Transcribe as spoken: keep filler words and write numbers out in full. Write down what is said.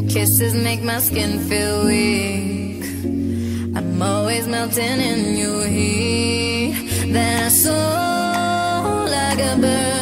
Your kisses make my skin feel weak. I'm always melting in your heat. That's so like a bird.